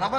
Sina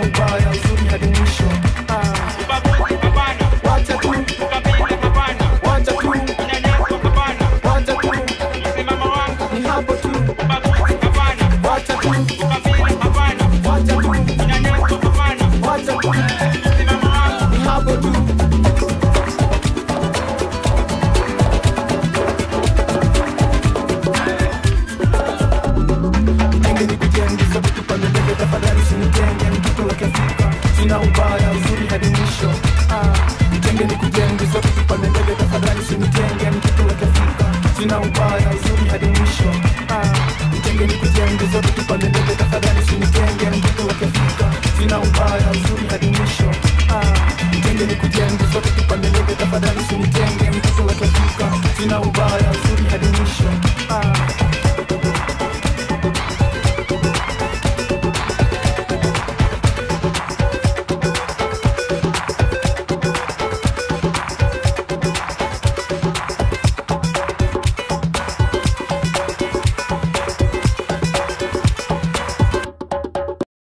ubaya, uzuri hadi mwisho.